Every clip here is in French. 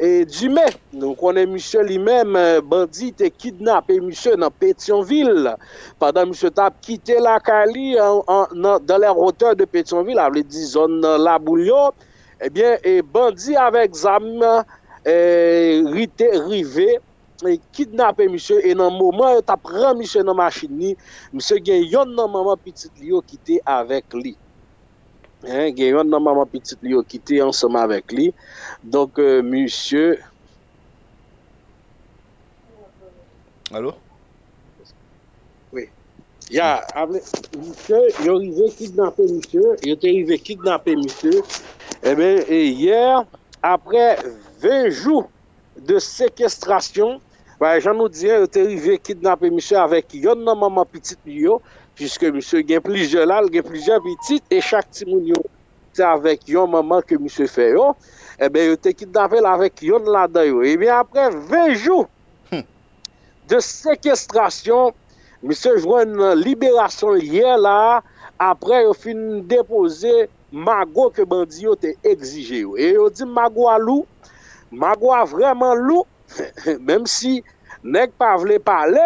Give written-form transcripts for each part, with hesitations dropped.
Et Dumé, donc on est monsieur lui-même, bandit et kidnappé monsieur dans Pétionville. Pendant monsieur t'a quitté la Cali dans les hauteurs de Pétionville, à dit zone la Boulio, eh bien, et bandit avec zam rivé et kidnappé monsieur et dans le moment t'a prend monsieur dans machine, monsieur gen yon nan maman petite li qui était avec lui. Gayon nan maman petite li qui était ensemble avec lui. Donc monsieur allô? Oui. Ya, monsieur, il arrivé kidnapper monsieur, il était arrivé kidnapper monsieur. Eh bien, et hier après 20 jours de séquestration, j'en nous dis, il était arrivé kidnapper monsieur avec yon nan maman petite li. Puisque monsieur gagne plusieurs là, il gagne plusieurs petites et chaque petit moun yo c'est avec yon maman que monsieur fait yo, eh bien il était kidnappé avec yon là-dedans yo. Et bien après 20 jours de séquestration, monsieur joint une libération hier là, après il fin déposer magot que bandi yo te exigé yo. Et il dit magot à loup, magot vraiment loup, même si nèg pa vle parler.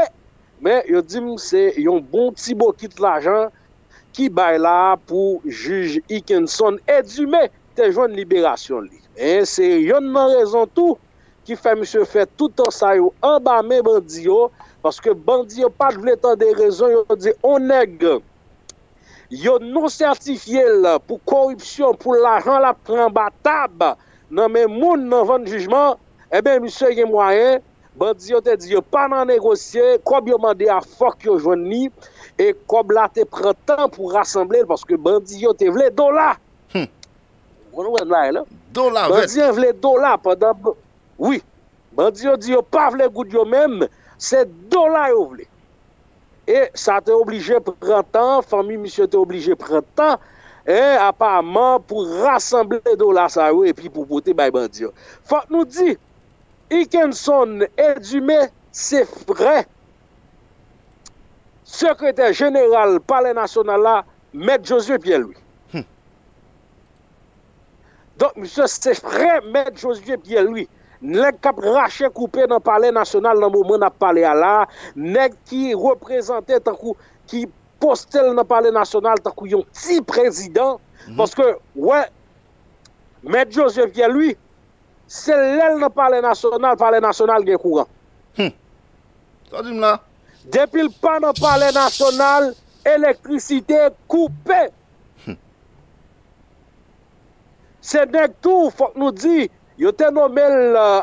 Mais il dit que c'est un bon petit boquet de l'argent qui baille là pour juge Hickenson Étienne Dumé libération. Et c'est une raison tout qui fait monsieur faire tout en ça en bas mes bandits parce que bandits pas de temps des raisons ils dit on est non certifié pour corruption pour l'argent la prend battable non mais moun dans vendre jugement eh bien monsieur il moyen. Bandi yo te dit yo pas nan négocier, kob yo mande à fok yo joindre et kob la te prend temps pour rassembler parce que bandi yo te vle dollar. Dollar. Bandi yo vle dollar pendant oui. Bandi yo dit yo pas vle goud yo même, c'est dollar yo vle. Et ça te obligé prend temps, famille monsieur te obligé prend temps. Et apparemment pour rassembler dollar ça et puis pour porter bay bandi yo. Faut nous dit Hickenson Étienne Dumé, c'est vrai. Secrétaire général Palais national là, maître Josué Pierre Louis. Donc, monsieur, c'est vrai, maître Josué Pierre Louis. Nèg k'ap rache coupé dans Palais national dans moment n'a parlé à là, nèg qui représentait tant qui postel dans Palais national tant kou yon petit président parce que ouais maître Josué Pierre Louis c'est l'aile dans le Palais national qui est courant. Depuis le pan dans le Palais national, électricité coupée. C'est dès tout, il faut nous dire, il était nommé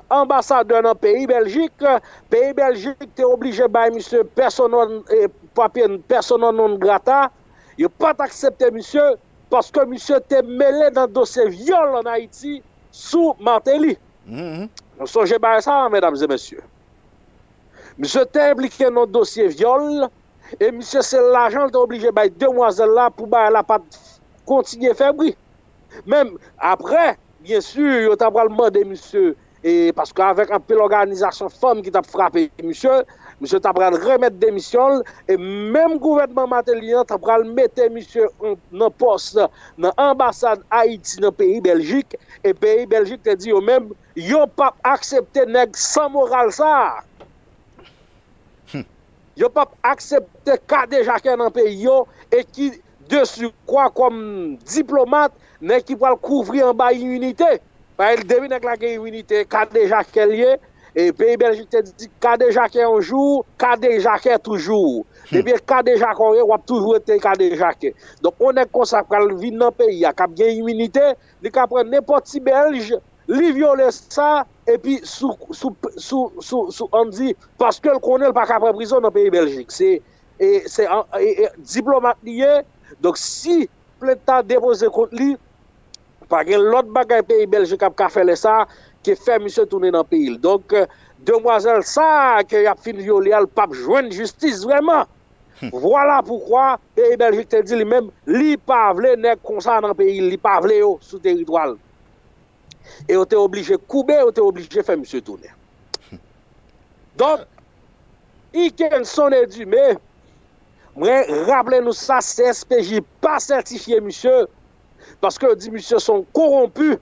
l'ambassadeur dans le pays Belgique. Le pays Belgique est obligé de bailler monsieur persona non grata. Il n'a pas accepté monsieur parce que monsieur était mêlé dans le dossier viol en Haïti. Sous Martelly. Nous songez bien ça, mesdames et messieurs. Monsieur t'est impliqué dans notre dossier viol, et monsieur, c'est l'argent t'est obligé de demoiselle là pour la pas continuer à faire bruit. Même après, bien sûr, il t'a demandé, monsieur, et parce qu'avec un peu l'organisation femme qui t'a frappé, monsieur, monsieur t'a remettre démission, et même gouvernement Martelly t'a mettre monsieur en poste dans l'ambassade Haïti dans le pays Belgique, et pays Belgique te dit même yo pas accepté nèg sans morale ça. Yo pas accepté cas de chacun dans pays yo et qui de surcroît comme diplomate nèg qui va couvrir en bas unité. Par il devine avec la unité cas de chacun. Et pays Belgique te dit cas de chacun un jour, cas de chacun toujours. Et bien cas de chacun on va toujours être cas de chacun. Donc on est consacré à vivre dans pays a cap gain immunité, les cap prendre n'importe qui belge li viole ça et puis sous on dit parce que le connaît pas qu'après prison dans pays Belgique c'est diplomate lié. Donc si plainte déposé contre lui par l'autre bagage pays Belgique a fait ça qui fait monsieur tourner dans pays. Donc demoiselle ça qui a fini violer le pape joindre justice vraiment. Voilà pourquoi pays Belgique te dit lui-même li pa vle nèg comme ça dans pays li pa vle yo sous territoire. Et on était obligé de couper, on était obligé de faire monsieur tourner. Donc, Hickenson Étienne Dumé, rappelez-nous ça, CSPJ pas certifié monsieur, parce que dit monsieur sont corrompus.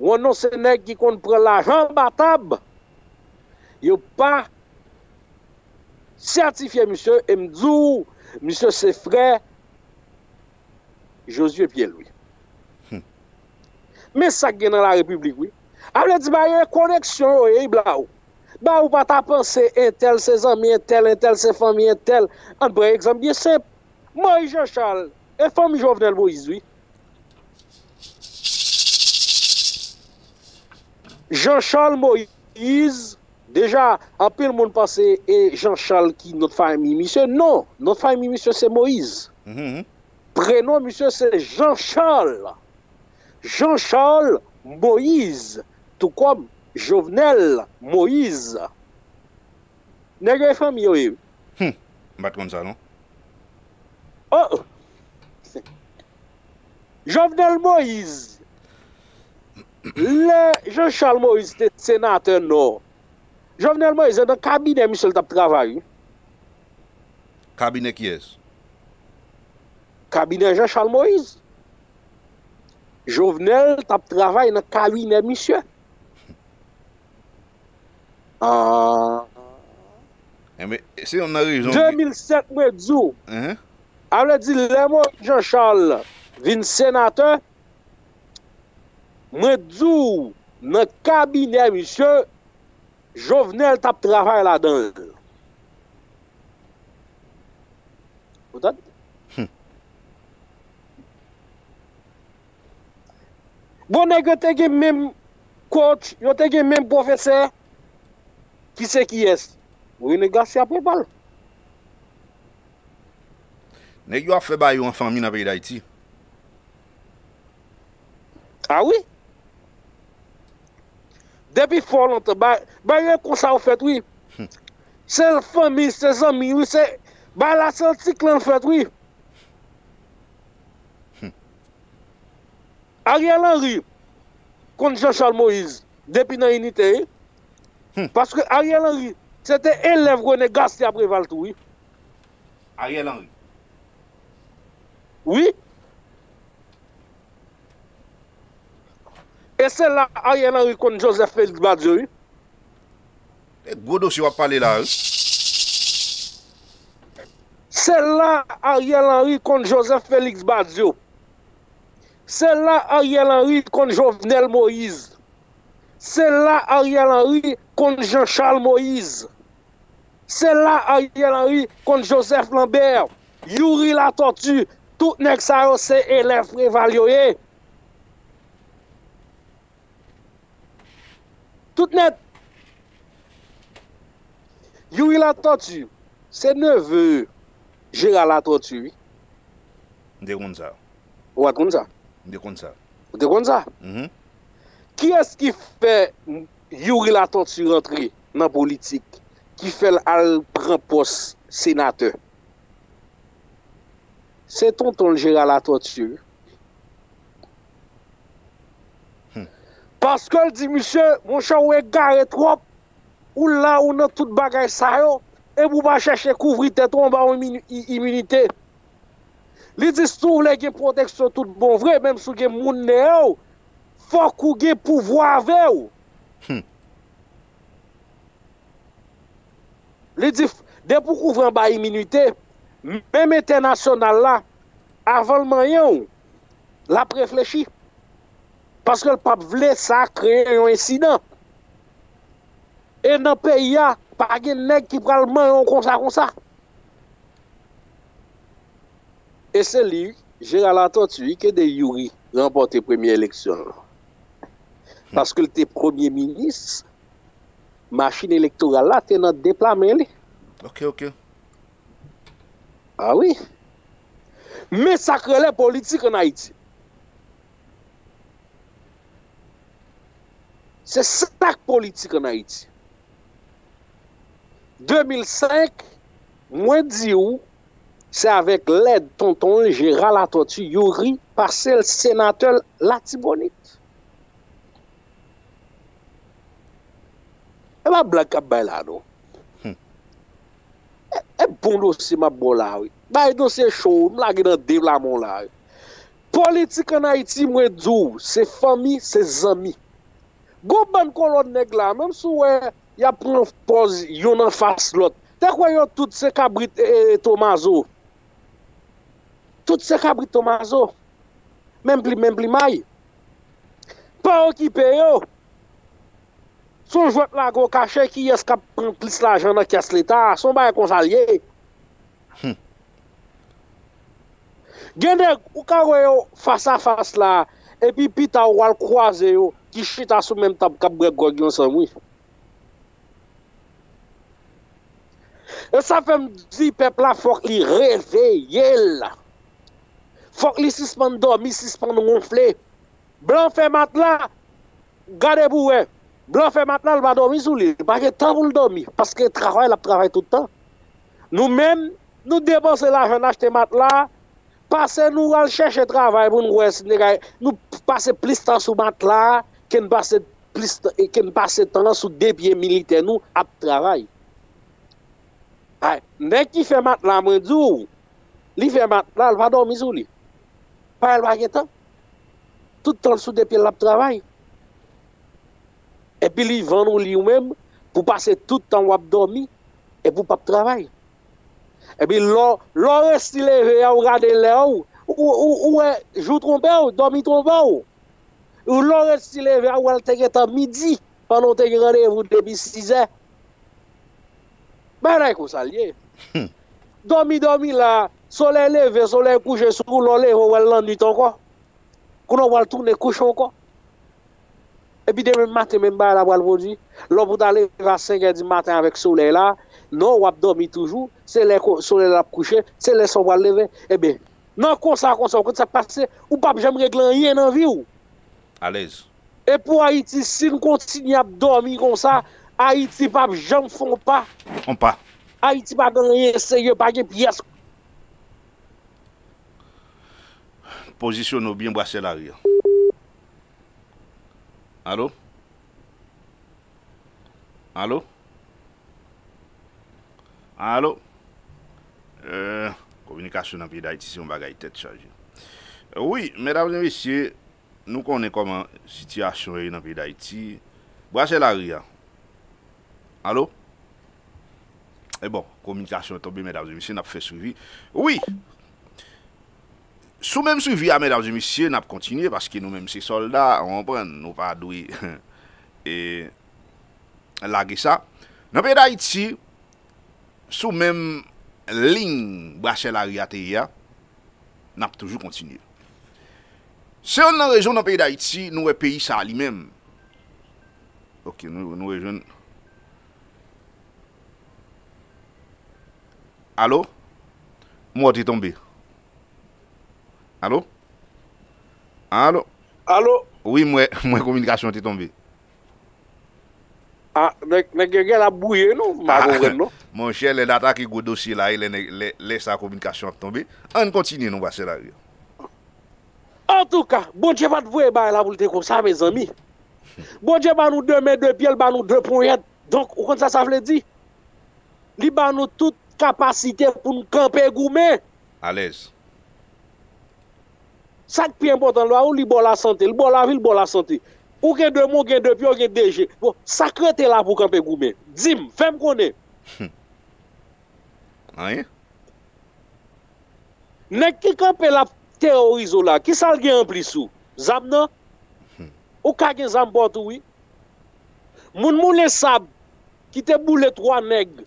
on non se nèg qui compte prendre l'argent battable. Yo pas certifié monsieur et m'dou monsieur c'est frère Josué Pierre Louis. Mais ça qui est dans la République, oui. Après, dit, bah, y a une connexion, y a une blague. Bah, ou pas ta pensée, un tel, ses amis, un tel, ses familles, un tel. Un bon exemple bien simple. Moi, Jean-Charles, et famille Jovenel Moïse, oui. Jean-Charles Moïse, déjà, un peu le monde pensait, et Jean-Charles qui notre famille, monsieur. Non, notre famille, monsieur, c'est Moïse. Prénom, monsieur, c'est Jean-Charles. Jean-Charles Moïse, tout comme Jovenel Moïse. N'est-ce pas famille, oui? Bat comme ça, non? Oh! Jovenel Moïse. Jean-Charles Moïse, c'est sénateur, non. Jovenel Moïse, c'est dans le cabinet, monsieur, le travail. Cabinet qui est? Cabinet Jean-Charles Moïse. Jovenel, tu travailles dans le cabinet, monsieur. Mais si on a raison. 2007, moi, Zou. Alors, dit, le mot Jean-Charles, vin sénateur, moi, Zou, dans le cabinet, monsieur, Jovenel, tu travailles là-dedans. Vous entendez? Bon, il y a même coach, il y a même professeur. Qui c'est qui est? Oui, les gars, c'est à peu près. N'est-ce pas fait bail en famille dans le pays d'Haïti? Ah oui? Depuis fort longtemps, il y a comme ça en fait, oui. C'est la famille, c'est les amis, oui, c'est la sortie que l'on fait, oui. Ariel Henry contre Jean-Charles Moïse depuis dans l'unité. Parce que Ariel Henry, c'était élève René Garcia après Valtoui. Ariel Henry. Oui. Et c'est là Ariel Henry contre Joseph Félix Badiou. Et gros dossier va parler là. C'est là Ariel Henry contre Joseph Félix Badiou. C'est là Ariel Henry contre Jovenel Moïse. C'est là Ariel Henry contre Jean-Charles Moïse. C'est là Ariel Henry contre Joseph Lambert. Youri Latortue. Tout n'est que ça, c'est élève prévalué. Tout net. Youri Latortue, c'est neveu Gérald Latortue. De Gonza. Ou à Gonza. De Gonza. De Gonza. Qui est-ce qui fait Youri Latortue rentrer dans la politique? Qui fait le prendre poste sénateur? C'est tonton Gérald Latortue. Parce que dit monsieur, mon chat ou est garé trop, ou là ou dans toute bagaille ça yo, et vous pas chercher couvrir tête en bas immunité. Les discours là qui protection tout bon vrai même sous que moun néo faut qu'on ait pouvoir avec. Les dis dès pour couvrir ba immunité même international là avant le moyen l'a réfléchi parce que le pape voulait ça créer un incident. Et dans pays là pas gen nèg qui pral mayon comme ça. Et c'est lui, Gérald Latortue, qui de Youri remporté la première élection. Parce que le premier ministre, machine électorale là, t'es dans le déplamé. Ok. Ah oui. Mais ça crée les politiques en Haïti. C'est ça politique en Haïti. 2005, moi dis où? C'est avec l'aide tonton Gérald Latortue, Youri, parcelle sénateur Latibonite. Et ma blague cap bay là non. Et bon dossier ma bon là oui. Bay dossier chaud, m'lague dans dévlamon là. Politique en Haïti moi dou, c'est famille, c'est amis. Go ban kolon nèg la, même si y a pris pause yon en face l'autre. T'es quoi yon tout ces cabrit Tomazo? Tout ces cabrit Tomazo. Même pli maille. Pas occupé yo. Son jouet la go caché qui est cap prend plus l'argent dans caisse l'état, son bail kon salye. Gendek ou ka yo face à face là et puis pita ou al croiser yo qui chita sous même table cap brek gog yon san oui. Et ça fait me dire peuple là faut qu'il réveille là. Faut qu'il suspende dormir, suspende gonfler. Blanc fait mat là. Gardez pour ouais. Blanc fait mat là, il va dormir sous lui, pas que temps pour dormir parce que travail là travaille tout le temps. Nous-mêmes nous dépenser l'argent acheter mat là. Passer nous à chercher travail pour nous nous passer plus de temps sur matelas que nous passer plus de temps sur des pieds militaires nous à travail. Mais qui fait matelas mon dieu, il fait matelas, il va dormir sur lui. Pas il va gagner temps. Tout le temps sur des pieds là travail. Et puis il vend nous lui-même pour passer tout le temps à dormir et pour pas travailler. Et puis, l'or est levé à regarder là ou joue trompé ou dormi trompé ou l'or est levé à regarder midi pendant que tu rendez-vous depuis 6 heures. Ben là, il ça lié. Dormi là, soleil levé, soleil couché, sous l'or levé, ou elle l'ennui encore. Qu'on on va tourner couche encore. Et puis, demain matin, même pas la voile produit, l'or pour aller à 5 heures du matin avec soleil là. Non, on dormi toujours, c'est les soleil la coucher, c'est les son va lever. Eh bien, non, comme ça passe, ou pas, j'aime régler rien dans la vie. À l'aise. Et pour Haïti, si nous continuons à dormir comme ça, Haïti, pas, j'aime font pas. On pas. Haïti, pas de rien, sérieux, pas de pièce. Positionnons bien, brasser l'arrière. Allô? Allô? Allô? Communication dans le pays d'Haïti, c'est un bagage tête chargée. Oui, mesdames et messieurs, nous connaissons comment la situation est dans le pays d'Haïti. Brassez la ria. Allô? Et bon, communication est tombée, mesdames et messieurs, nous avons fait suivi. Oui! Sous même suivi, mesdames et messieurs, nous avons continué parce que nous-mêmes, ces soldats, on prend, nous pas doués. Et la ça. Dans le pays d'Haïti, sous même ligne Brachel-Ariatéa, n'a toujours continué. Si on a région dans le pays d'Haïti, nous sommes pays ça lui-même. Ok, nous région. Allô? Moi, tu es tombé. Allô? Allô? Allô? Oui, moi, communication, tu es tombé. Ah, la bouille, non? Non? Mon cher, les data qui go dossier là, il laisse la communication tomber. On continue, nous, passer la rue. En tout cas, bon Dieu va te voir, la boulette comme ça, mes amis. Bon Dieu va nous 2 mètres de pied, va nous 2 points. Donc, comme ça, ça veut dire, il va nous toute capacité pour nous camper gourmet. À l'aise. Ça qui est important, là, il bon la santé, il bon la vie, il bon la santé. Ou que de mon gain de pied, ou que DG. Bon, sacré t'es là pour camper gourmet. Dis-moi, fais-moi connaître. Hein? Ne qui campe la terroriso là, qui s'en gagne en plus sous? Zam non? Ou ka gen zam porte oui? Moun moule sab, qui te boule 3 nègres,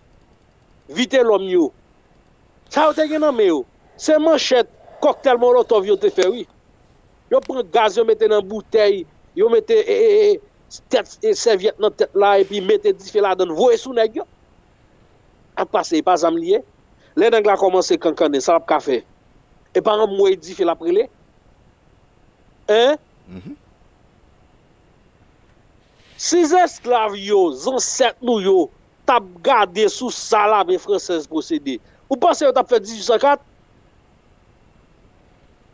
vite l'homme yo. Ça ou te gen nan me yo? C'est manchette, cocktail molotov yo te fait oui. Yo prend gaz, yo mette nan bouteille, yo mette serviette nan tête là, et puis mette dife la dan, voye sou nèg yo. A passé pas am lié les nèg la commencé cancaner ça pas café et par exemple moi dit fait la prélé hein si esclaves yo ancêtre nous yo t'a gardé sous ça là ben française procédé ou pensez on t'a fait 1804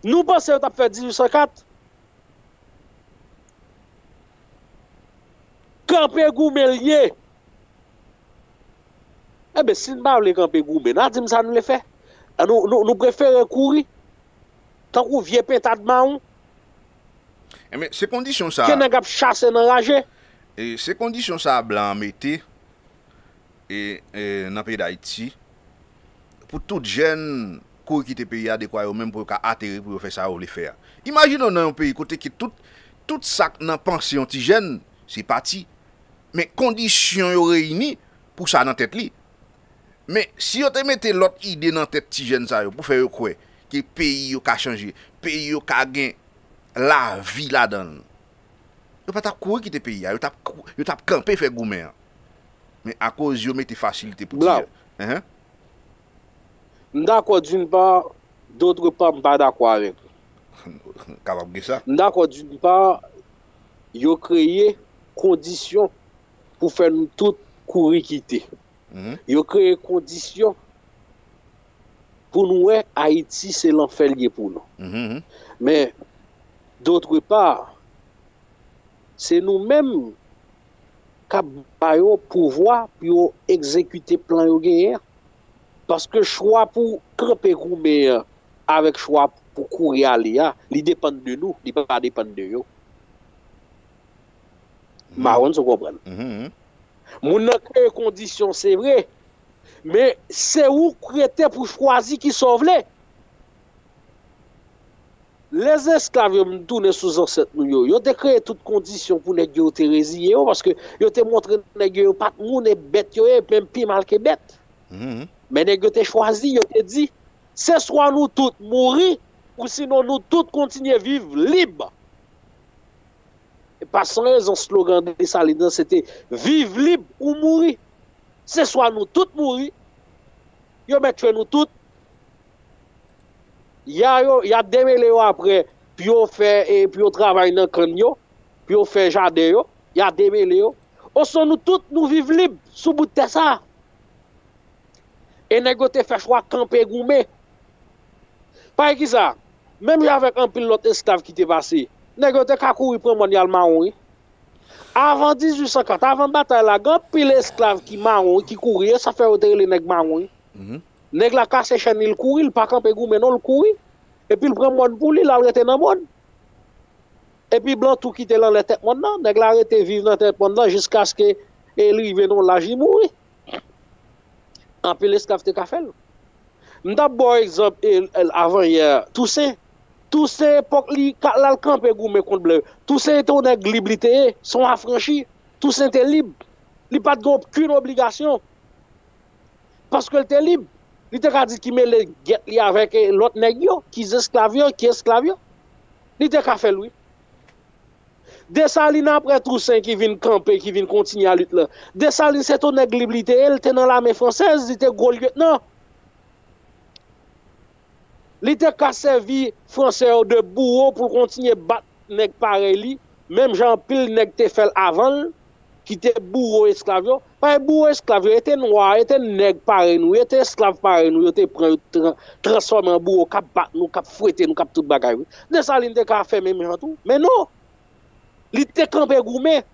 nous pensez on t'a fait 1804 camper goumelier. Eh bien, si nous ne parlons pas de gourmet, nous le fait. Nous préférons courir. Tant qu'on vient pétard de maon. Mais ces conditions ça. Qui n'a pas chassé, n'a ragé. Et ces conditions ça blanc mettez dans le pays d'Haïti pour toute jeune qui quitte le pays à des quoi même pour atterrir pour faire ça ou les faire. Imaginons dans un pays côté qui tout ça dans pension petit jeune c'est parti mais conditions yo réunies pour ça dans tête li. Mais si on te mettez l'autre idée dans tête petit jeune ça pour faire croire que pays yo ka changer, pays yo ka gagner la vie là-dedans. Yo pas tap courir quitter pays, yo tap camper faire goumen. Mais à cause yo mettez facilité pour dire. D'accord d'une part, d'autre part pas d'accord avec. Capable de ça. D'accord d'une part, yo créé conditions pour faire nous tout courir quitter. Yo créé conditions pour nous Haïti c'est l'enfer lié pour nous. Mais d'autre part c'est nous-mêmes qui avons pouvoir pour exécuter plan de guerre. Parce que choix pour camper Gouméa avec choix pour courir à l'IA, il dépend de nous, il ne peut pas dépendre de nous. Marron, vous comprenez. Nous avons créé des conditions, c'est vrai, mais c'est où créter pour choisir qui sauve les. Les esclaves ont tourné sous ancêtres. Ils ont créé toutes conditions pour les gens qui résilient parce que ils ont montré les gens pas que nous bêtes, même plus mal que bêtes. Mais les gens ont choisi, ils ont dit, c'est soit nous tous mourir ou sinon nous tous continuer à vivre libre. Et pas sans raison, le slogan de Dessalines, c'était vivre libre ou mourir. C'est soit nous tous mourir, ils ont tué nous tous. Il y a des millions après, puis on fait, puis on travaille dans le canyon, puis on fait jardin, il y a des millions. On sont nous tous, nous vivons libres, sous bout de ça. Et nous avons fait choix de camper gourmet. Par exemple, ça, même avec un pilote esclave qui était passé, nous avons fait courir pour mondial marron. Avant 1850, avant la bataille, la grande pile esclave qui marron, qui courait, ça fait autre les nègres marron. Nèg la casse chaîne il courir, il pas camper gourmet non le courir et puis il prend monde pour lui la rete dans monde. Et puis blanc tout quitter dans la tête monde là, nèg la rete vivre dans tête monde là jusqu'à ce que il rive non la j'y mourir. En pile esclave te ka fèl. M'ta bon exemple avant hier, Toussaint époque li la camper gourmet contre bleu. Toussaint était nèg libre lité, son affranchi, Toussaint était libre. Il pas d'aucune obligation. Parce que était libre. Il t'a dit qu'il met les guettes avec l'autre nègre, qui est esclavio. Il t'a fait lui. Dessalines après Toussaint qui vient camper, qui vient continuer à lutter. Dessalines, c'est ton nègre libre, il était dans l'armée française, il était gros lieutenant. Il était servi français de bourreau pour continuer à battre nègre pareil, même Jean-Pile nègre te fait avant, qui était bourreau esclavio. Pas bourreau esclavio, il était noir, il était nègre pareil nous, il était esclave pareil nous, il était transformé en bourreau, cap bat nous, cap fouetter nous, cap tout bagaille. Dessalines te ka fait même en tout. Mais non, il était campé gourmet.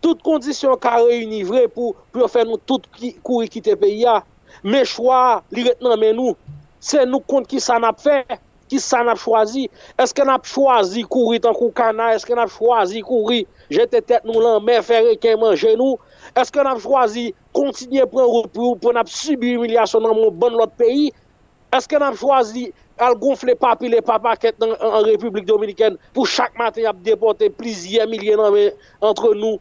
Toutes conditions qu'a réuni vrai pour faire nous toutes courir quitter pays là. Mais choix, il retenant mais nous, c'est nous compte qui ça n'a fait. Qui ça n'a choisi? Est-ce qu'on a choisi courir tant qu'on cana? Est-ce qu'on a choisi courir jeter tête nous là, mais faire qu'un manger nous? Est-ce qu'on a choisi continuer prendre pour n'a subir humiliation dans mon bon l'autre pays? Est-ce qu'on a choisi à gonfler papi les papas en République dominicaine pour chaque matin à déporter plusieurs milliers entre nous,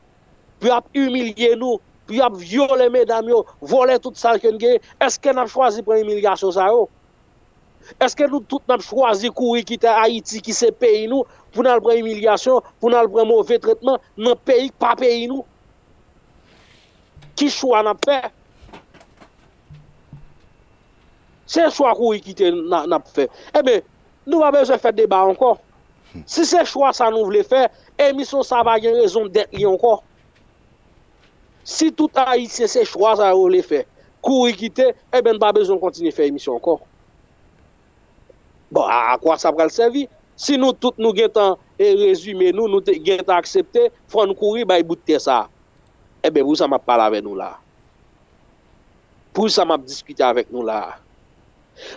puis à humilier nous, puis à violer mesdames, voler tout ça que nous? Est-ce qu'on a choisi pour humiliation ça? Est-ce que nous tous avons choisi de courir quitter Haïti, qui c'est pays nous, pour nous prendre humiliation, pour nous prendre mauvais traitement, dans pays, pas pays nous? Qui choix n'a fait? C'est choix courir quitter n'a fait. Eh bien, nous avons besoin de faire débat encore. Si c'est choix ça nous voulons faire, émission ça va avoir raison d'être lié encore. Si tout Haïti c'est choix ça nous voulons faire, courir quitter, eh bien, nous pas besoin de continuer à faire émission encore. Bon, à quoi ça va le servir? Si nous tous nous guettons et résumer nous, nous guettons accepter, il faut nous courir, il faut nous ça. Eh bien, vous, ça m'a parlé avec nous là. Pour ça m'a discuté avec nous là.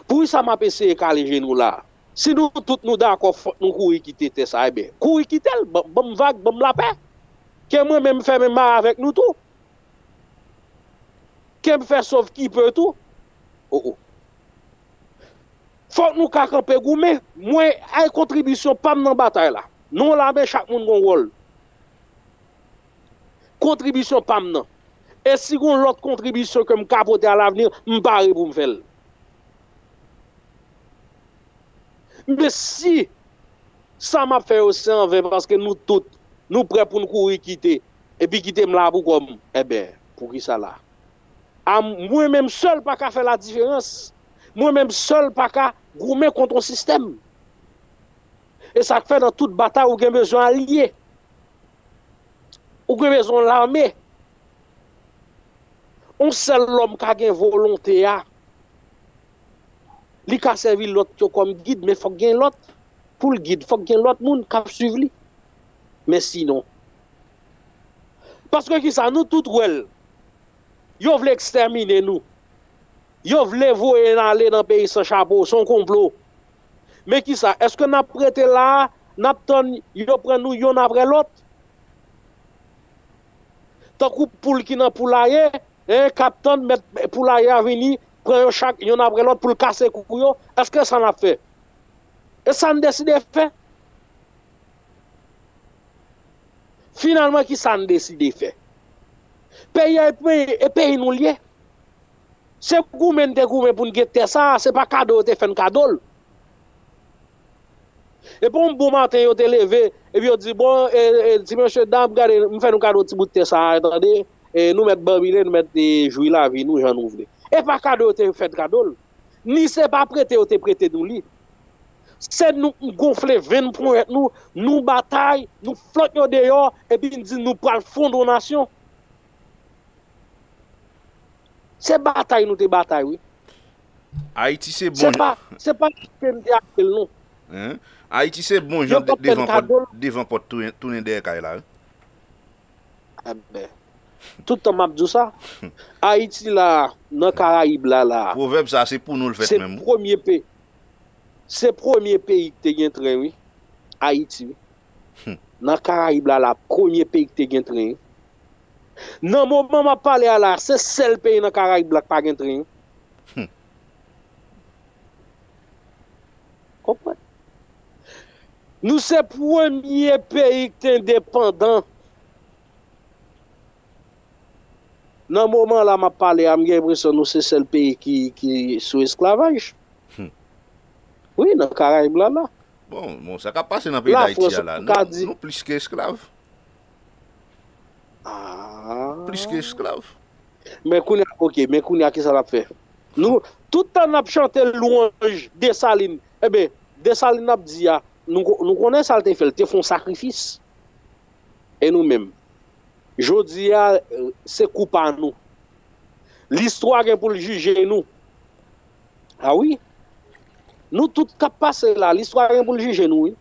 Pour ça m'a essayé de caler nous là. Si nous tous nous d'accord, nous courons quitter ça, eh bien, courons quitter, bon vague, bon la paix. Que moi-même fait même marre avec nous tout. Que me fait sauve qui peut tout. Oh oh. Faut que nous camper goumé, moi une contribution pas dans bataille là. Nous là mais chaque monde gon rôle. Contribution pas non. Et si gon l'autre contribution que me capoter à l'avenir, me barrer pour me faire. Mais si ça m'a fait aussi envers parce que nous tous, nous prêts pour nous courir quitter. Et puis quitter là pour comme, eh bien, pour qui ça là? Moi-même seul pas qu'à faire la différence. Moi-même seul pas qu'à groumer contre le système. Et ça fait dans toute bataille où il y a besoin d'alliés. Où il y a besoin l'armée. On seul l'homme qui a une volonté. Il a servi l'autre comme guide, mais il faut qu'il y ait l'autre. Pour le guide, il faut qu'il y ait l'autre monde qui suive lui. Mais sinon. Parce que ça nous tout ouel. Ils veulent exterminer nous. Ils veulent vous aller dans le pays sans chapeau, sans complot. Mais qui ça? Est-ce que nous prêté là, nous prenons nous yon après l'autre? Tant que pour qui n'a pour l'aïe, un capitaine met pour l'aïe à venir, prend chaque yon après l'autre pour le casser couillon. Est-ce que ça n'a fait? Et ça n'a décidé de faire? Finalement, qui ça n'a décidé de faire? Pays et pays nous liés. C'est goumen de goumen pour nous guetter ça, c'est pas cadeau, c'est fait cadeau. Et pour un bon matin, vous êtes levé, et puis vous dites, bon, dimanche, regardez, nous faisons un cadeau de bout de ça, attendez, et nous mettons bambine, nous mettons jouer la vie, nous j'en ouvre. Et pas cadeau, c'est fait cadeau. Ni c'est pas prêté, vous êtes prêté nous li. C'est nous gonfler 20 points, nous bataille, nous flottons dehors, et puis nous disons, nous prenons le fond de nation. C'est bataille, nous te bataille, oui. Haïti, c'est bon. C'est pas que me dis appel non. Hein? Haïti, c'est bon, Jean, devant porte tourner derrière là. Ah ben. Tout le temps m'a dit ça. Haïti là, dans Caraïbes là là. Proverbe ça, c'est pour nous le faire même. C'est premier pays qui te gagne train, oui. Haïti. Dans Caraïbes là là, premier pays qui te gagne train. Non, mon maman parle à la, c'est seul pays dans le Caraïbe Black pas de train. Comprenez? Nous sommes le premier pays qui est indépendant. Dans le moment là, je parle à la personne, nous sommes le seul pays qui est sous esclavage. Oui, dans le Caraïbe là. Bon, ça va passer dans le pays d'Haïti là. Non, plus qu'esclaves. Ah. Plus que esclave. Mais Kounia, ok, mais Kounia, qu'est-ce qu'on a fait? Nous, tout le temps, on a chanté louange Dessalines. Eh bien, Dessalines a dit, nous connaissons ça, le fait, ils font sacrifice. Et nous-mêmes, je dis, c'est coup à nous. L'histoire est pour le juger nous. Ah oui? Nous, tout le cap passé là, l'histoire est pour le juger nous.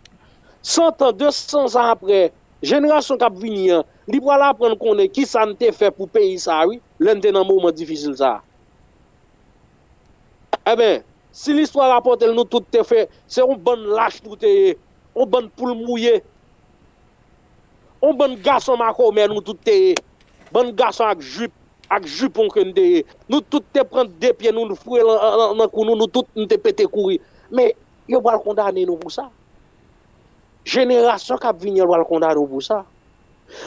100 ans, 200 ans après, génération qui a venu, libre là prendre qu'on est qui ça n'était fait pour payer ça, oui, l'un des moments difficiles ça. Eh bien, si l'histoire rapporte nous tout est fait, c'est un bon lâche tout est, un bon poule mouillé, un bon garçon macro, mais nous tout est, bon garçon avec jupon que nous tout est prendre des pieds, nous fouer dans cou nous tout nous te pété courir. Mais il va le condamner nous pour ça. Génération qui a venu va le condamner pour ça.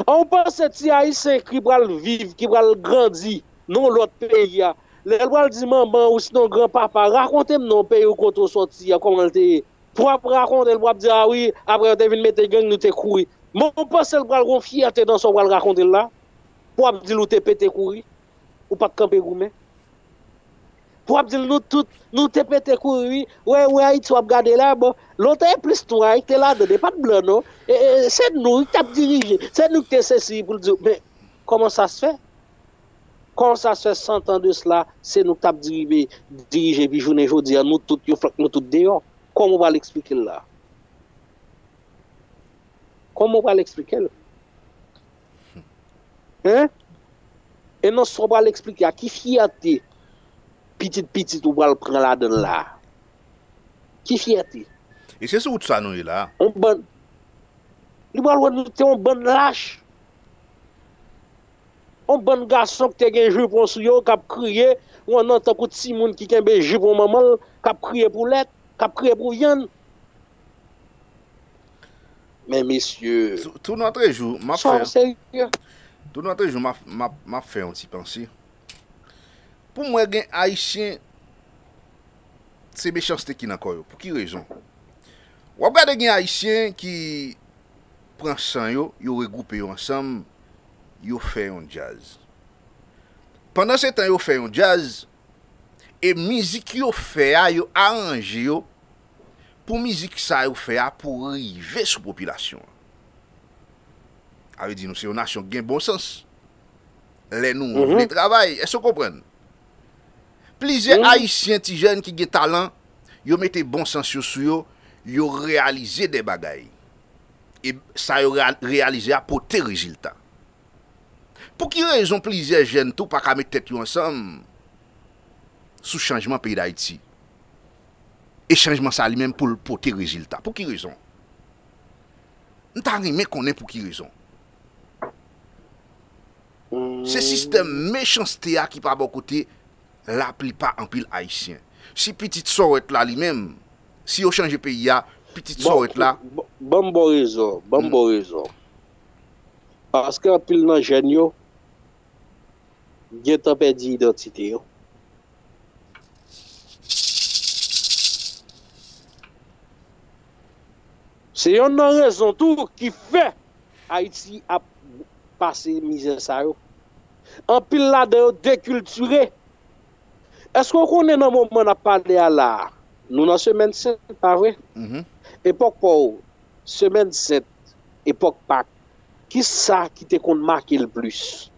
On pense que les Haïtiens qui vont vivre, qui vont grandir dans l'autre pays. Les gens disent maman ou sinon grand-papa, racontez-moi dans le pays où vous sorti, comment vous pour raconter, ils vont dire ah oui, après vous mettez les gangs, nous te courir. Mais on pense que les gens fierté dans ce qu'on raconte là. Pour dire nous te pété courir, ou pas de camper gourmet. Pour dire nous tous, nous te pété courir, ouais, Haïti, tu vas regarder là, bon, l'autre est plus toi, tu es là, tu n'es pas de blanc, non? C'est nous qui t'as dirigé, c'est nous qui t'es ceci pour dire, mais comment ça se fait? Quand ça se fait 100 ans de cela, c'est nous qui t'as dirigé, puis journée, aujourd'hui, nous tous, nous tous dehors. Comment on va l'expliquer là? Comment on va l'expliquer là? Hein? Et non, on va l'expliquer à qui fierté? Petite ou va le prendre là-dedans là. Qui fierté? Et c'est sur ça nous là. On bande. Il va le c'est on bande lâche. On bande garçon qui te un jeu pour sou qui a crié, ou on entend que petit monde qui kembe jeu pour maman, qui a crié pour l'être, qui a crié pour viande. Mais messieurs, tout notre jour, ma frère. Tout notre jour, ma frère, on s'y pense. Pour moi, les Haïtiens, c'est méchanceté qui n'a pas. Pour qui raison? Ou après les Haïtiens qui prennent sang, ils regroupent ensemble, ils font un jazz. Pendant ce temps, ils font un jazz, et la musique qu'ils font, ils arrangent. Pour musique ça yo fait pour arriver sur population. Avait dit nous c'est une nation qui a bon sens. Les nous les travail, est-ce que vous comprenez? Plusieurs haïtiens ti jeunes qui ont talent, yo metté bon sens sur yo, yo réaliser des bagailles. Et ça yo réaliser à porter résultat. Pour qui raison plusieurs jeunes tout pas qu'à mettre tête ensemble sous changement pays d'Haïti? Et changement ça lui-même pour le porter résultat. Pour qui raison? Nous t'arrive qu'on est pour qui raison? Ce système méchanceté qui par bon côté l'appli pas en pile haïtien. Si petite sorte là lui-même, si on change pays a petite sorte là. Bon raison, bon raison. Parce qu'en pile dans jeune Dieu t'a perdu l'identité. C'est une raison tout qui fait Haïti a passé misère ça. En pile là de déculturé. Est-ce qu'on connaît dans moment on a parlé à là? Nous dans semaine 7, pas vrai? Époque pour semaine 7, époque Pâques. Qui ça qui te qu'on marqué le plus?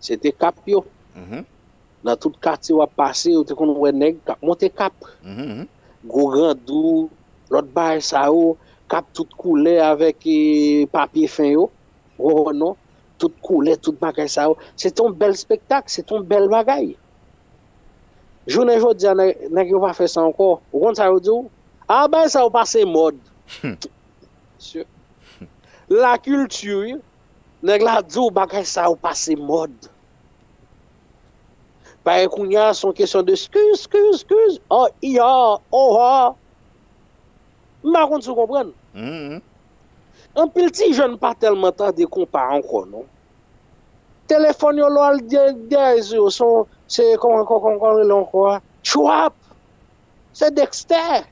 C'était Capio. Dans tout quartier où a passé, où te qu'on ouais nèg monter Cap. Gros grandou, l'autre bail ça ou, cap tout coulé avec papier fin yo, oh non, tout coulé, tout bagay ça ou. C'est un bel spectacle, c'est un bel bagay. Journée jodi, n'a pas fait ça encore. Ou quand ça ou dit, ah ben ça ou passe mode. La culture, n'a la dit ou bagay ça ou passe mode. Par contre, son question de excuse, oh, il a, oh, ma contre, vous comprenez? Un petit jeune pas tellement temps de comparer encore, non? Téléphone, il a l'allié, c'est encore, Chouap, c'est Dexter.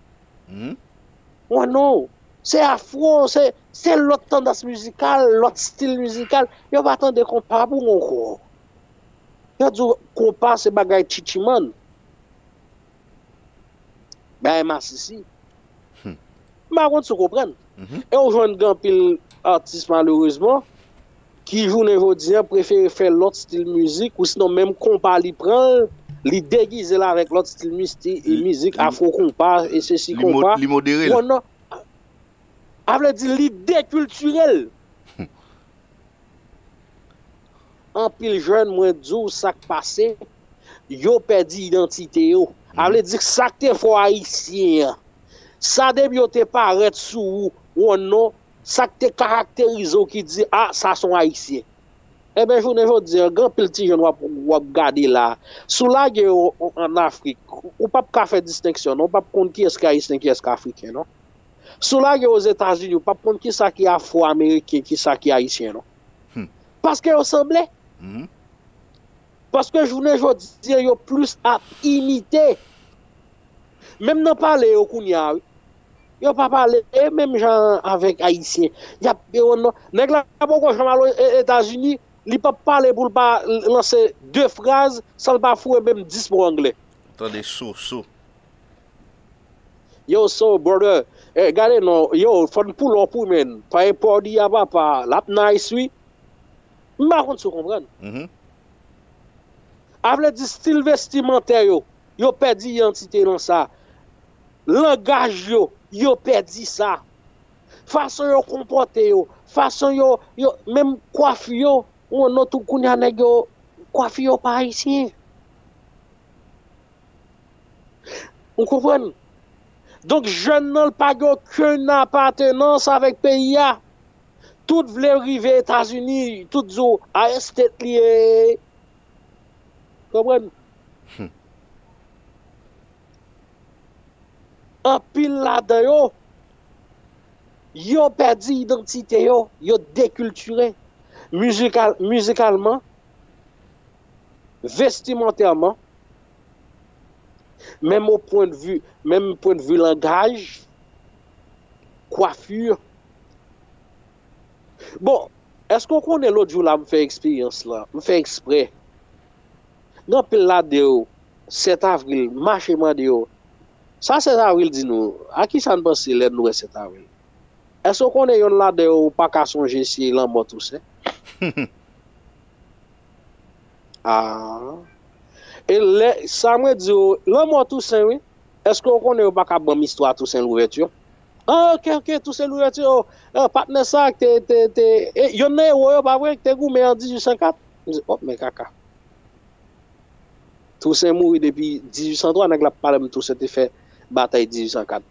Oh non, c'est afro, c'est l'autre tendance musicale, l'autre style musical, il va attendre de comparer pour encore. Quand tu compares ces bagailles chichiman, ben mas ici, ma contre se comprendre. Et aujourd'hui, grand pile artiste malheureusement qui joue aujourd'hui préfère faire l'autre style musique ou sinon même compas li prend, li déguise là avec l'autre style musique afro compas et ceci compas. Li modéré. Non, avle dit li déculturel. En pile jeune moins dou ça passé yo perdu identité yo allez dire ça te fo haïtien ça depuis te paraître sous ou non ça te caractérise qui dit ah ça sont haïtien et ben journée jodi grand petit jeune ou regarder là sous la guerre en Afrique ou pas ka faire distinction non pas compte qui est haïtien qui est africain non sous la guerre aux États-Unis ou pas compte qui ça qui est afro-américain qui ça qui est haïtien non parce que ressemblait. Parce que je voulais dire, yo plus à imiter. Même dans parler au Kounia, yo pas parler même gens avec haïtien. Y a non, nèg la pourquoi j'mal aux États-Unis, li pas parler pour pas lancer deux phrases, sans pas fouer même 10 pour anglais. Attendez, yo so brother, regardez non, yo font pour men, pas importe y a pas la nice oui. Ma contre se comprendre. Avec le style vestimentaire, yo perdu l'identité dans ça. Langage yo perdu ça. Façon yo comporter yo, façon yo même coiffure yo, on a tout kounya nèg yo, coiffure yo pas haïtien. Vous comprenez? Donc, jeunes n'ont pas aucune appartenance avec pays. Tout voulait arriver aux États-Unis, tout zo à estet lié. Vous comprenez? En pile là-dedans, ils ont perdu l'identité, ils ont déculturé musicalement, vestimentairement, même au point de vue langage, coiffure. Bon, est-ce qu'on connaît l'autre jour là, me fait expérience là, me fait exprès. Non, pile là-dedans, 7 avril, marché là-dedans. Ça, 7 avril, dit nous. À qui ça ne pense l'aide nous 7 avril? Est-ce qu'on est là de ou pas qu'à songer si l'an mort tout ça? Ah. Et ça me dit, l'an mort tout ça, oui. Est-ce qu'on est ou pas qu'à bonne histoire Toussaint Louverture? Ah, ok, Toussaint Louverture. Ah, partenaire ça, t'es. Y'en a ou pas vrai que t'es goût, mais en 1804? Oh, mais caca. Toussaint mourit depuis 1803, on a parlé de Toussaint et fait. Bataille 1804.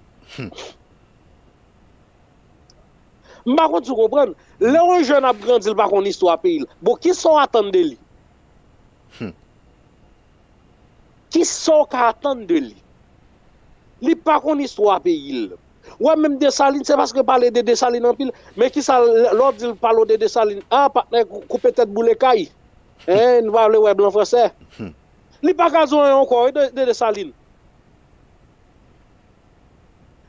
Par contre, vous comprenez, les jeunes ont grandi par une histoire pays. Bon, qui sont attendus de lui? Qui sont attendus de lui? Il n'y a pas une histoire pays. Ou même Dessalines, c'est parce que parler de Dessalines en pile, mais qui ça l'autre parle de Dessalines? Ah, partenaire, coupez tête boule caille. Hein, nous parlons web en français. Il n'y a pas encore de Dessalines.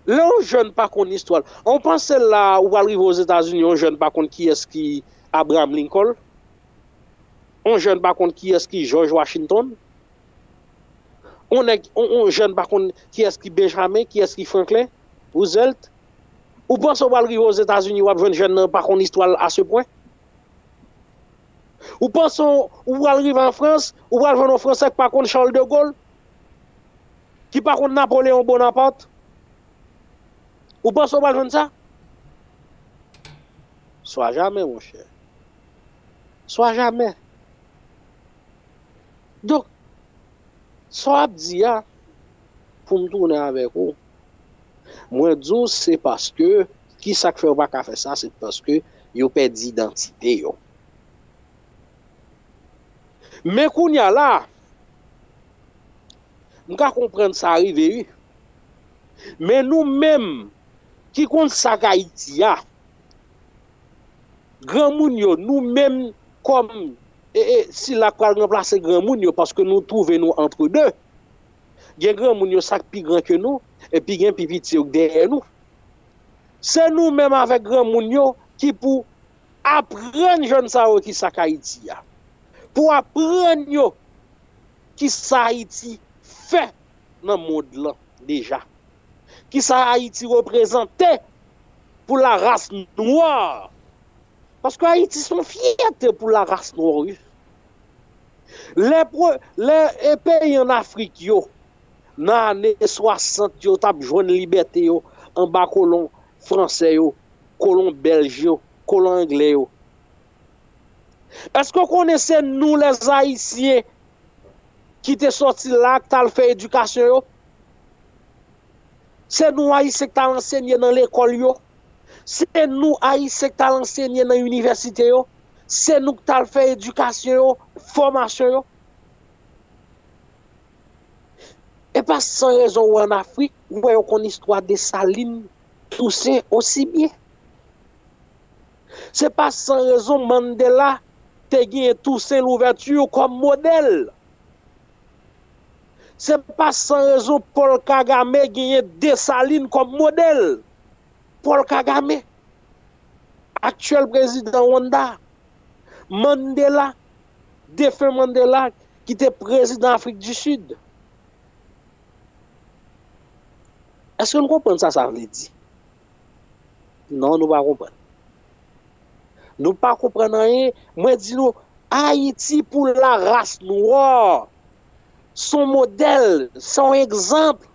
Là, on jeune pas qu'on histoire. On pense là, où arrive aux États-Unis, on jeune pas qu'on qui est-ce qui Abraham Lincoln. On jeune pas qu'on qui est-ce qui George Washington. On jeune pas qu'on qui est-ce qui Benjamin, qui est-ce qui Franklin, Roosevelt. Ou pense où arrive aux États-Unis, où on jeune pas qu'on histoire à ce point. Ou pense où arrive en France, où arrive en France, pas qu'on Charles de Gaulle, qui pas qu'on Napoléon Bonaparte. Vous pensez qu'on va le faire ça? Soit jamais, mon cher. Soit jamais. Donc, soit dit, pour me tourner avec vous, moi, c'est parce que, qui ça que fait pas qu'à faire ça, c'est parce que, vous perdez l'identité. Mais qu'on y a là, on peut comprendre ça arrive. Mais nous-mêmes, qui compte ça Haïti a grand moun yo nous même comme si la croix remplacer grand moun yo parce que nous trouvons nous entre deux gen grand moun yo ça plus grand que nous et puis gen pipiti derrière nous c'est nous même avec grand moun yo qui pour apprendre jeune ça qui ça Haïti a pour apprendre yo qui ça Haïti fait dans monde là déjà qui ça Haïti représentait pour la race noire. Parce que Haïti sont fiers pour la race noire. Les pays en Afrique, yo, dans les années 60, ils ont joué la liberté yo, en bas colons français, yo, colons belges, yo, colons anglais. Yo. Est-ce que vous connaissez nous les Haïtiens qui sont sortis là, qui ont fait éducation yo? C'est nous Haïtiens qui t'a enseigné dans l'école, c'est nous Haïtiens qui t'a enseigné dans l'université, c'est nous qui t'a fait éducation, formation. Et pas sans raison en Afrique, nous voyons qu'on histoire des Salines, Toussaint aussi bien. C'est pas sans raison Mandela t'a gagné Toussaint Louverture comme modèle. C'est pas sans raison Paul Kagame gagne Dessalines comme modèle. Paul Kagame, actuel président Rwanda, Mandela, défunt Mandela, qui était président d'Afrique du Sud. Est-ce que nous comprenons ça, ça veut dire? Non, nous ne comprenons pas. Nous ne comprenons rien. Moi, dis-nous, Haïti pour la race noire. Son modèle, son exemple.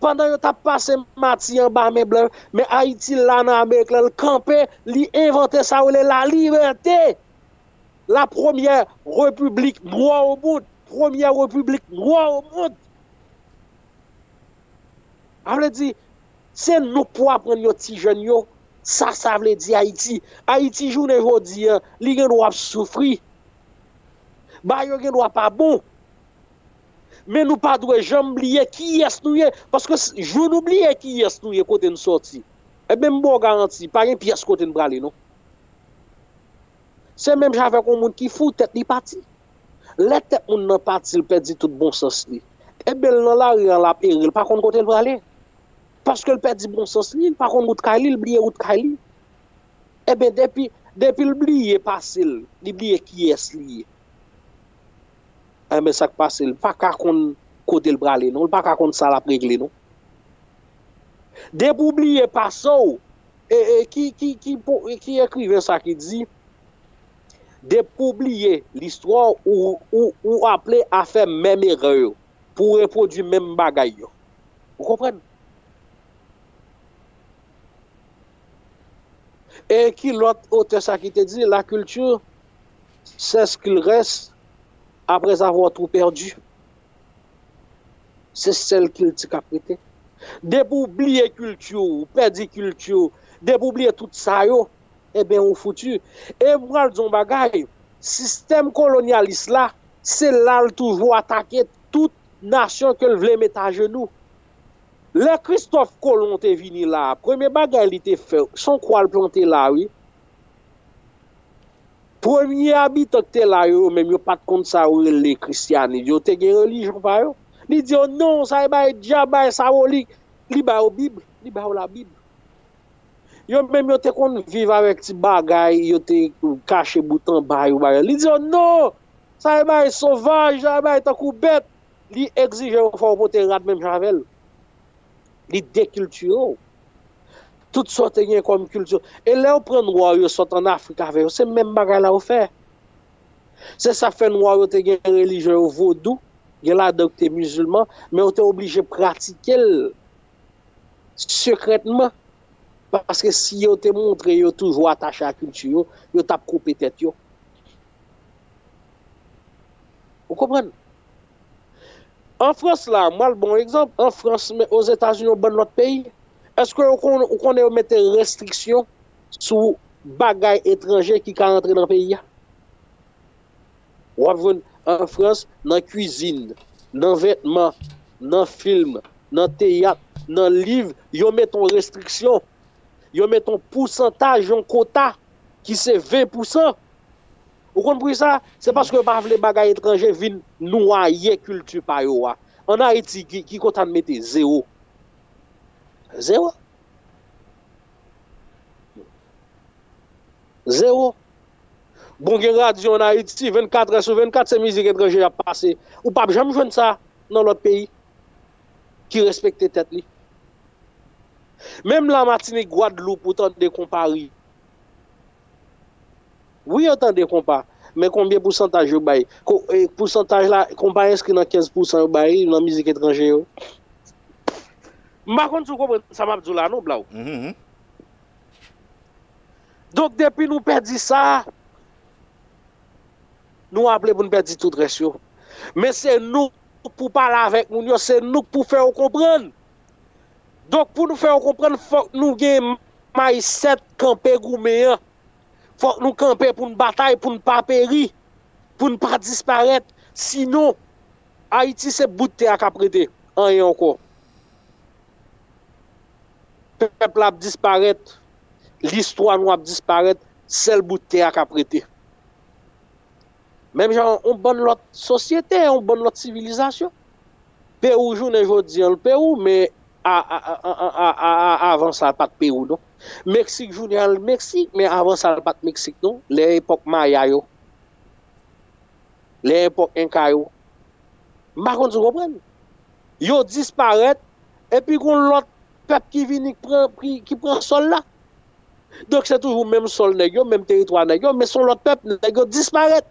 Pendant que tu as passé Mati en bas, mais Haïti, là, dans l'Amérique, le campé, il a inventé ça, la liberté. La première république noire au monde. Ça veut dire, c'est nous pour apprendre aux petits jeunes. Ça, ça veut dire Haïti. Haïti, journée aujourd'hui, les gens doivent souffrir. Bah, les gens doivent pas bon. Mais nous pas doit jamais oublier qui est nous. Parce que je n'oublie qui est nous côté nous sorti. Et même bon garantie, pas une pièce côté nous braler, non. C'est même j'avais un monde qui fout tête ni parti. Les têtes on n'a pas il perdit tout bon sens li. Et bien là la péril par contre côté le braler. Parce que le perdit bon sens li, par contre route Kali, oublier route Kali. Et bien depuis l'oublier passé, l'oublier qui est lié. Mais ça qui passe, il pas qu'à qu'on côté le bras, non, pas qu'à qu'on ça la régler, non. Dès oublier pas ça, et qui écrivait ça qui dit, dès oublier l'histoire ou appeler à faire même erreur pour reproduire même bagaille. Vous comprenez? Et qui l'autre auteur ça qui te dit, la culture, c'est ce qu'il reste. Après avoir tout perdu, c'est celle qu'il t'a prêté. Dès pour oublier culture, perdre culture, dès pour oublier tout ça, eh bien, on foutu. Et moi, je dis bagaille, système colonialiste là, c'est là toujours attaquer toute nation qu'elle voulait mettre à genoux. Le Christophe Colomb est venu là, premier bagaille, il était fait, son quoi le planter là, oui. Premier habitant qui était là, même yo pas de compte ça, les chrétiens, ils ont une religion. Ils disent non, ça est diable, ça est Bible, ils la Bible. Ils même yo te kon vivre avec des bagailles, ils te caché bouton bas. Ils disent non, ça est sauvage, ça est un bête. Ils exigent un fort pour te rad même Javel. Ils déculturent. Toutes sortes de comme culture. Et là, on prend noir, ils sortent en Afrique avec eux. C'est même bagarre là, on fait. C'est ça fait noir, on a une religion vaudou, il y a la doctrine musulmane, mais on est obligé de pratiquer secrètement. Parce que si on te montre, on est toujours attaché à la culture, on tape coupé tête. Vous comprenez? En France, là, moi, le bon exemple, en France, mais aux États-Unis, on bonne notre pays. Est-ce qu'on connaît mettre des restrictions sur bagages étrangers qui sont rentrés dans le pays? En France, dans la cuisine, dans les vêtements, dans les films, dans le théâtre, dans les livres, ils mettent des restrictions. Ils mettent un pourcentage, un quota qui c'est 20%. Vous comprenez ça? C'est parce que les bagages étrangers viennent noyer la culture. En Haïti, qui compte mettre zéro? Zéro. Bon, il y a radio en Haïti, 24 sur 24, c'est musique étrangère à passer. Ou pas, jamais jouer ça dans l'autre pays qui respecte tête. Même la Martinique, Guadeloupe, autant de comparer. Oui, autant de comparer. Mais combien de pourcentage vous avez? Pourcentage là, comparé à ce que dans 15% vous avez dans la musique étrangère? Ma contre ça m'a dit là non blau. Donc depuis nous perdu ça, nous appelons pour nous perdre tout reste. Mais c'est nous pour parler avec nous, c'est nous pour faire comprendre. Donc pour nous faire comprendre, faut que nous gagne mindset camper gouméen. Faut que nous camper pour une bataille, pour ne pas périr, pour ne pas disparaître. Sinon Haïti c'est bout de terre qu'a prêté rien encore. Le peuple a disparu, l'histoire nous a disparu, c'est le bout de terre qui a prêté. Même gens, on bonne l'autre société, on bonne l'autre civilisation. Pérou, je ne veux dire le Pérou, mais avant ça, pas de Pérou, non. Mexique, je dis le Mexique, mais avant ça, pas de Mexique, non. L'époque Maya, l'époque Inca. Par contre, vous comprenez? Ils disparaissent, et puis qu'on l'autre. Peuple qui vient qui prend sol là. Donc c'est toujours même sol nègre, même territoire nègre, mais son l'autre peuple nègre disparaît.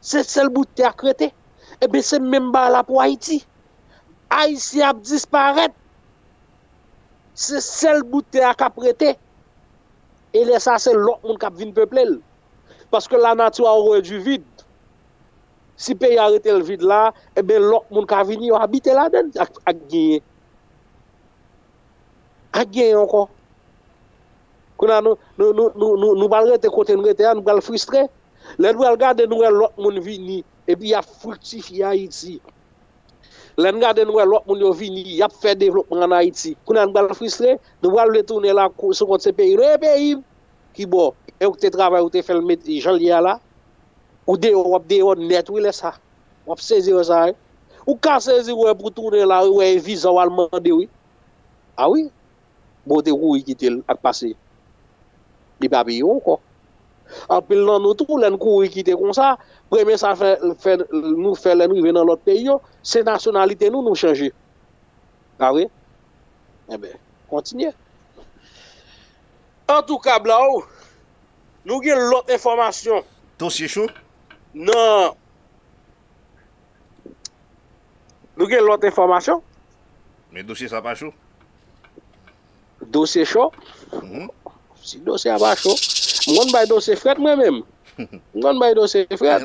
C'est le bout de terre crété. Et bien c'est même pas là pour Haïti. Haïti a disparu. C'est le bout de terre qui a prêté. Et là ça c'est l'autre monde qui vient peupler. Parce que la nature a horreur du vide. Si pays arrête le vide là, et bien l'autre monde qui vient habiter là-dedans. à gagner encore. Nous parlons de côté, nous parlons frustrés. Nous regardons l'autre monde venir et puis il a fructifié Haïti. Nous regardons l'autre monde venir, il a fait développement en Haïti. Nous parlons frustrés, nous allons retourner là sur ce pays. Le pays qui bon, et où tu travailles, où tu fais le métier, j'en ai là, ou dehors net, où il est ça. On saisir ça. Ou quand saisir pour tourner là, où est visa ou allemand, oui. Ah oui? Bon, t'es où il quitte le passé? Les papillons encore. En pile dans notre tour, l'encours qui était comme ça, premier ça fait nous faire l'arrivée dans l'autre pays, c'est nationalité nous changer. Ah oui? Eh bien, continuez. En tout cas, là-haut, nous avons l'autre information. Dossier chaud? Non. Nous avons l'autre information. Mais dossier ça pas chaud? Dossier chaud? Si dossier à bas chaud, mon bail dossier fret moi-même. Mon bail dossier fret.